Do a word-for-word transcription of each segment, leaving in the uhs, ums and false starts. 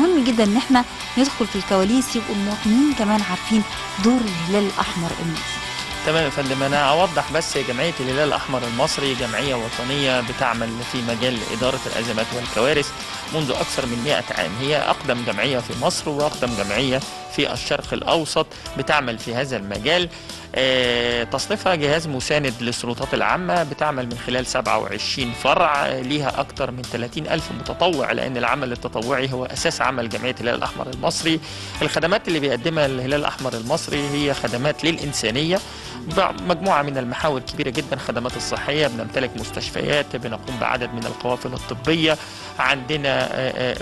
مهم جدا ان احنا ندخل في الكواليس، يبقوا المواطنين كمان عارفين دور الهلال الاحمر ايه. تمام يا فندم، انا اوضح بس يا جمعيه الهلال الاحمر المصري جمعيه وطنيه بتعمل في مجال اداره الازمات والكوارث منذ اكثر من مئة عام، هي اقدم جمعيه في مصر واقدم جمعيه في الشرق الاوسط بتعمل في هذا المجال. تصنيفها جهاز مساند للسلطات العامه، بتعمل من خلال سبعة وعشرين فرع، ليها اكثر من ثلاثين ألف متطوع، لان العمل التطوعي هو اساس عمل جمعيه الهلال الاحمر المصري. الخدمات اللي بيقدمها الهلال الاحمر المصري هي خدمات للانسانيه، مجموعه من المحاور كبيره جدا، خدمات الصحيه، بنمتلك مستشفيات، بنقوم بعدد من القوافل الطبيه، عندنا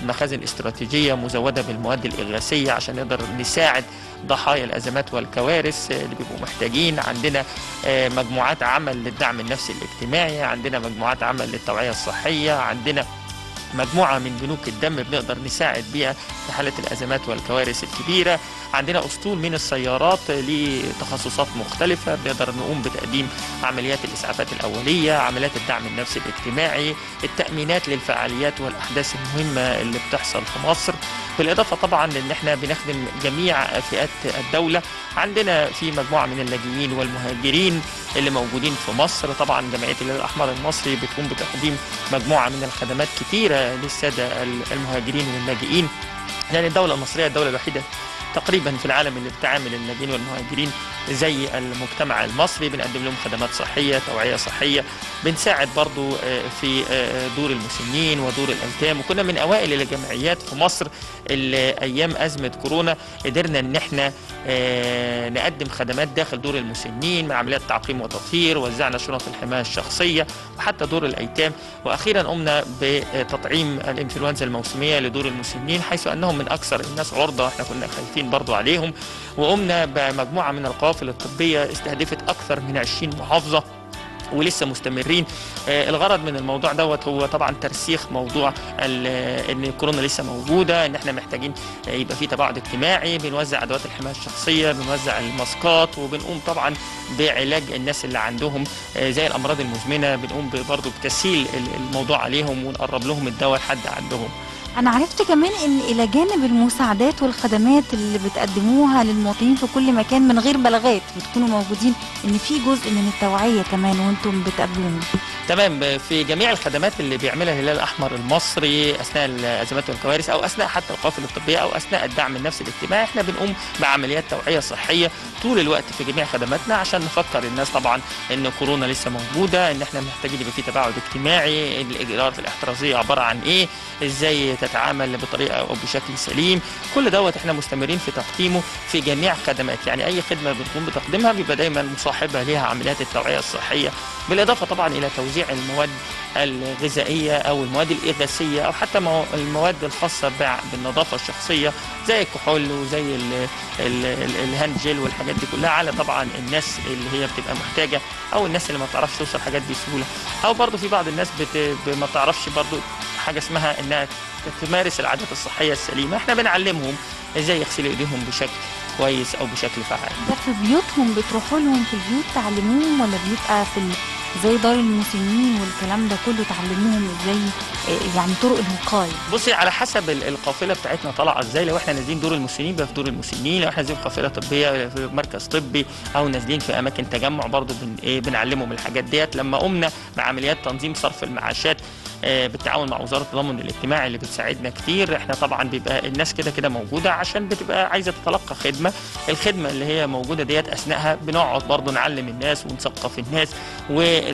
مخازن استراتيجيه مزوده بالمواد الاغاثيه عشان نقدر نساعد ضحايا الازمات والكوارث اللي بيبقوا محتاجين، عندنا مجموعات عمل للدعم النفسي الاجتماعي، عندنا مجموعات عمل للتوعيه الصحيه، عندنا مجموعه من بنوك الدم بنقدر نساعد بيها في حاله الازمات والكوارث الكبيره، عندنا اسطول من السيارات لتخصصات مختلفه بنقدر نقوم بتقديم عمليات الاسعافات الاوليه، عمليات الدعم النفسي الاجتماعي، التامينات للفعاليات والاحداث المهمه اللي بتحصل في مصر، بالاضافه طبعا ان احنا بنخدم جميع فئات الدوله، عندنا في مجموعه من اللاجئين والمهاجرين اللي موجودين في مصر. طبعا جمعيه الهلال الاحمر المصري بتقوم بتقديم مجموعه من الخدمات كثيره للساده المهاجرين واللاجئين، لان يعني الدوله المصريه الدوله الوحيده تقريبا في العالم اللي بتعامل اللاجئين والمهاجرين زي المجتمع المصري. بنقدم لهم خدمات صحيه، توعيه صحيه، بنساعد برضو في دور المسنين ودور الايتام، وكنا من اوائل الجمعيات في مصر اللي ايام ازمه كورونا قدرنا ان احنا نقدم خدمات داخل دور المسنين مع عمليات تعقيم وتطهير، وزعنا شنط الحمايه الشخصيه وحتى دور الايتام، واخيرا قمنا بتطعيم الانفلونزا الموسميه لدور المسنين حيث انهم من اكثر الناس عرضه، احنا كنا خايفين برضو عليهم، وقمنا بمجموعه من القوافل الطبيه استهدفت اكثر من عشرين محافظه ولسه مستمرين. الغرض من الموضوع دوت هو طبعا ترسيخ موضوع ان الكورونا لسه موجوده، ان احنا محتاجين يبقى في تباعد اجتماعي، بنوزع ادوات الحمايه الشخصيه، بنوزع الماسكات، وبنقوم طبعا بعلاج الناس اللي عندهم زي الامراض المزمنه، بنقوم برضه بتسهيل الموضوع عليهم ونقرب لهم الدواء لحد عندهم. أنا عرفت كمان إن إلى جانب المساعدات والخدمات اللي بتقدموها للمواطنين في كل مكان من غير بلاغات بتكونوا موجودين، إن في جزء من التوعية كمان وأنتم بتقابلونا. تمام، في جميع الخدمات اللي بيعملها الهلال الأحمر المصري أثناء الأزمات والكوارث أو أثناء حتى القوافل الطبية أو أثناء الدعم النفسي الاجتماعي، إحنا بنقوم بعمليات توعية صحية طول الوقت في جميع خدماتنا عشان نفكر الناس طبعًا إن كورونا لسه موجودة، إن إحنا محتاجين يبقى في تباعد اجتماعي، الإجراءات الاحترازية عبارة عن إيه، إزاي تتعامل بطريقه او بشكل سليم. كل دوت احنا مستمرين في تقديمه في جميع خدمات، يعني اي خدمه بنقوم بتقديمها بيبقى دايما مصاحبه ليها عمليات التوعيه الصحيه، بالاضافه طبعا الى توزيع المواد الغذائيه او المواد الاغاثيه او حتى المواد الخاصه بالنظافه الشخصيه زي الكحول وزي الهاند جيل والحاجات دي كلها على طبعا الناس اللي هي بتبقى محتاجه او الناس اللي ما بتعرفش توصل الحاجات دي بسهوله، او برضه في بعض الناس بت... ما بتعرفش برضه حاجه اسمها انها تمارس العادات الصحيه السليمه، احنا بنعلمهم ازاي يغسلوا ايديهم بشكل كويس او بشكل فعال. ده في بيوتهم بتروحوا لهم في البيوت تعلموهم، ولا بيبقى في زي دار المسنين والكلام ده كله تعلموهم ازاي يعني طرق الوقايه؟ بصي، على حسب القافله بتاعتنا طالعه ازاي، لو احنا نازلين دور المسنين بقى في دور المسنين، لو احنا نازلين في قافله طبيه في مركز طبي، او نازلين في اماكن تجمع برضه بن ايه بنعلمهم الحاجات ديت. لما قمنا بعمليات تنظيم صرف المعاشات بالتعاون مع وزاره التضامن الاجتماعي اللي بتساعدنا كتير، احنا طبعا بيبقى الناس كده كده موجوده عشان بتبقى عايزه تتلقى خدمه، الخدمه اللي هي موجوده ديت اثناءها بنقعد برضه نعلم الناس ونثقف الناس و